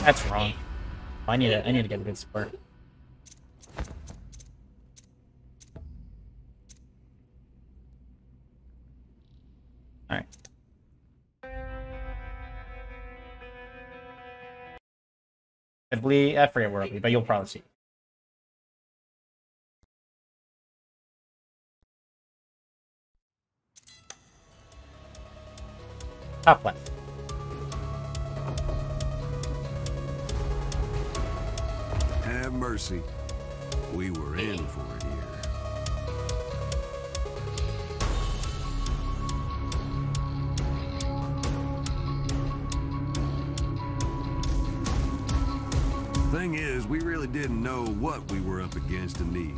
That's wrong. I need to get a good score. Alright. I forget where I'll be, but you'll probably see. Top left. Have mercy. We were in for it here. Thing is, we really didn't know what we were up against in Nihil.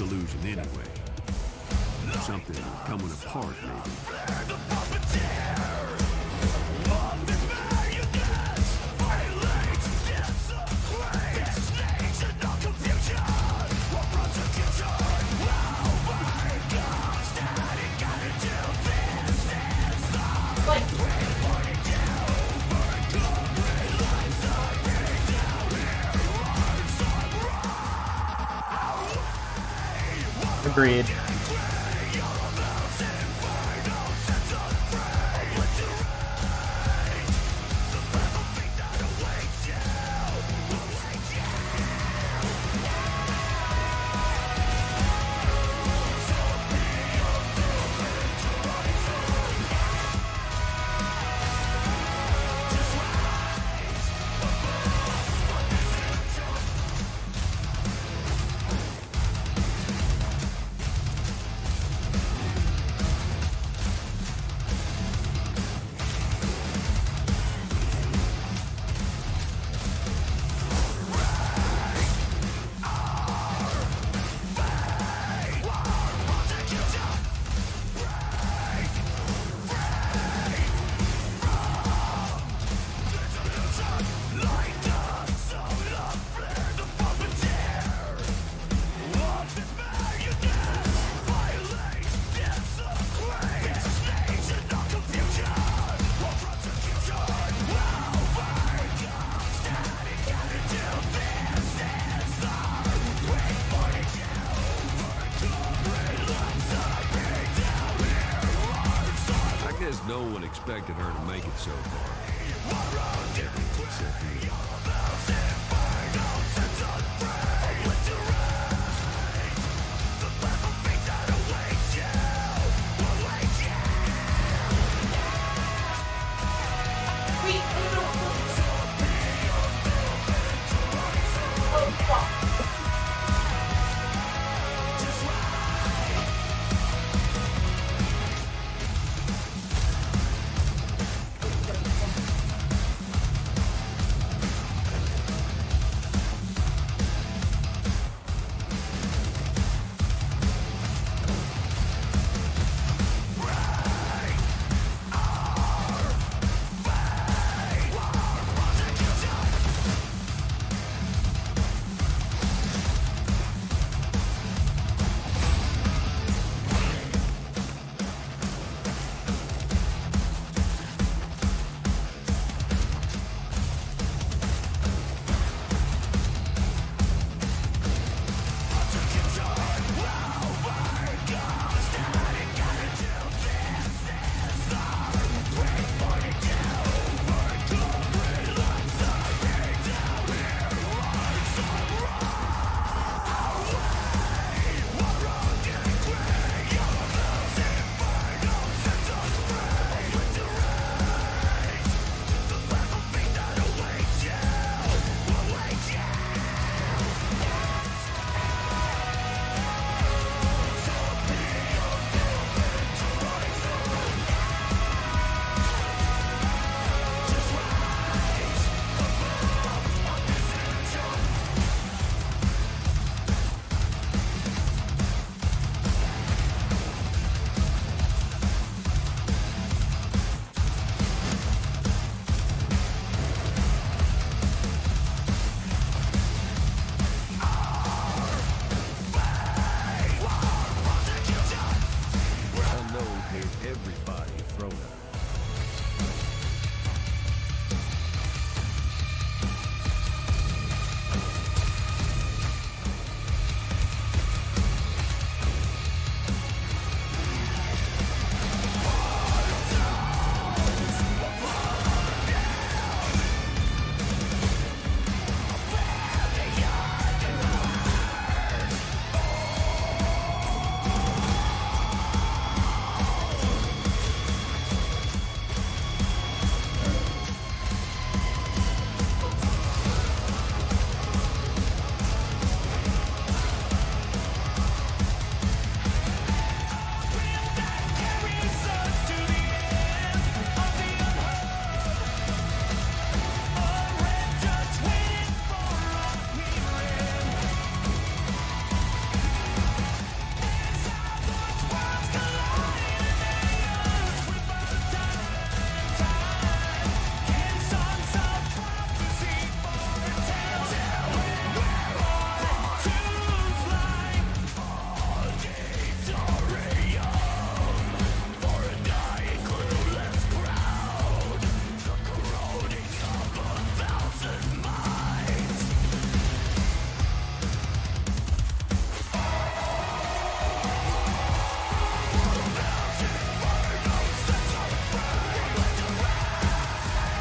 Illusion anyway. Something coming apart maybe. Agreed. No one expected her to make it so far.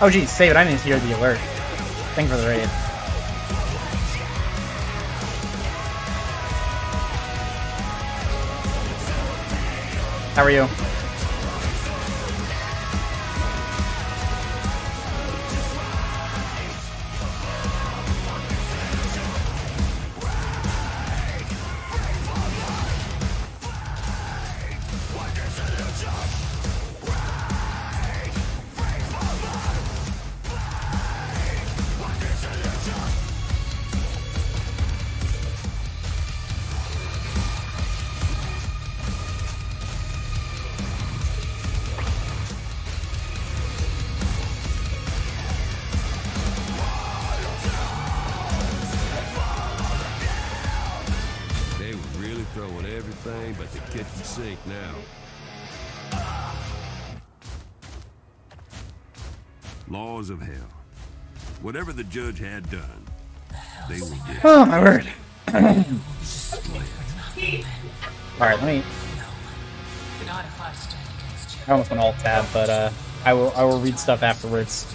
Oh geez, save it. I didn't hear the alert. Thanks for the raid. How are you? Of hell. Whatever the judge had done, they were dead. Oh my word. Alright, let me... I almost went alt tab, but I will read stuff afterwards.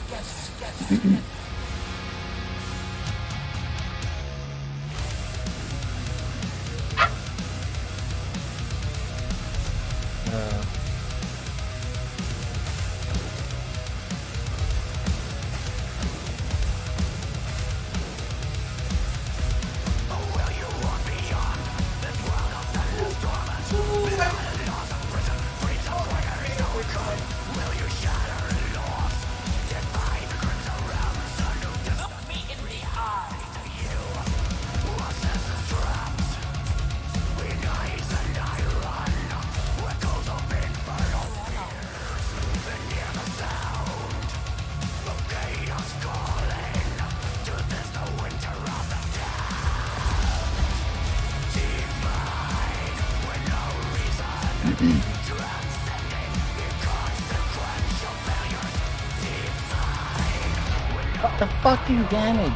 Fucking damage.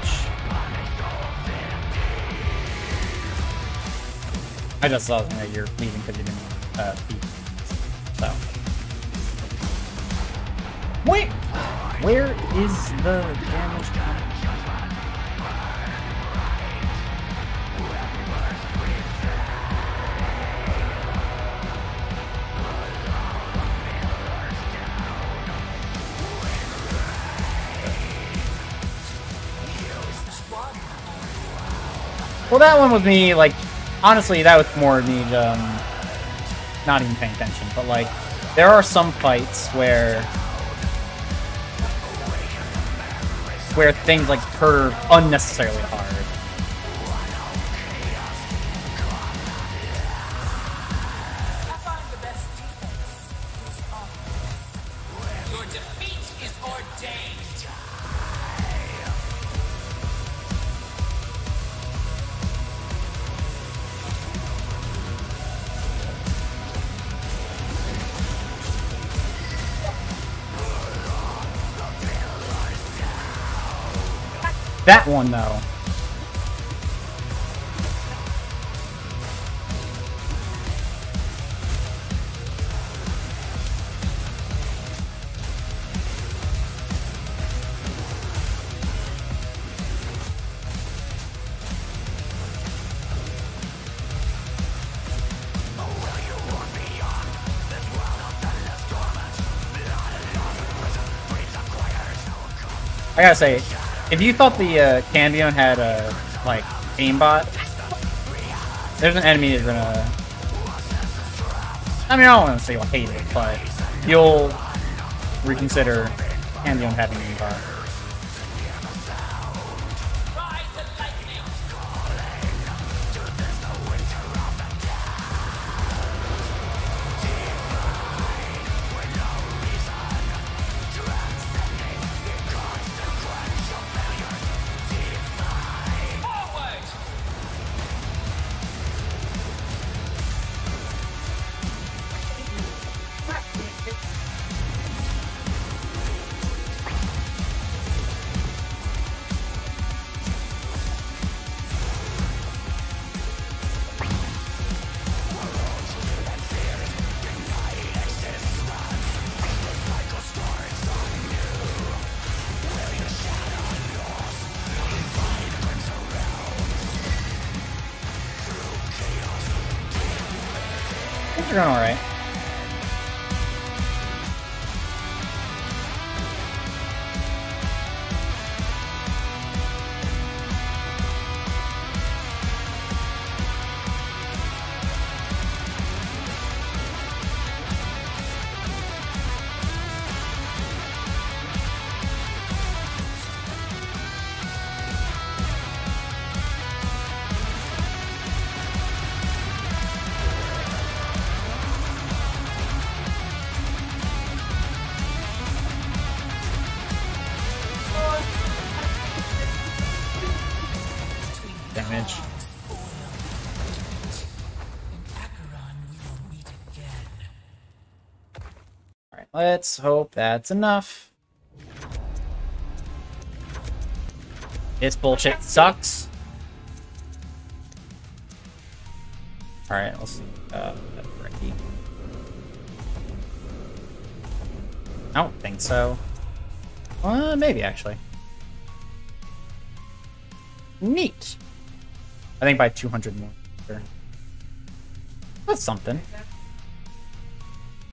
I just saw that you're leaving because you didn't beat. So. Wait! Where is the damage coming? Well, that one was me, like, honestly, that was more me, not even paying attention, but, like, there are some fights where things, like, curve unnecessarily hard. Your defeat is ordained. That one, though. I gotta say, if you thought the Cambion had a like aimbot, there's an enemy that's gonna. I mean, I don't want to say you'll hate it, but you'll reconsider Cambion having an aimbot. Things are going alright. Damage. Alright, let's hope that's enough. This bullshit sucks. Alright, let's see. Ricky. I don't think so. Maybe actually. Neat. I think by 200 more. That's something.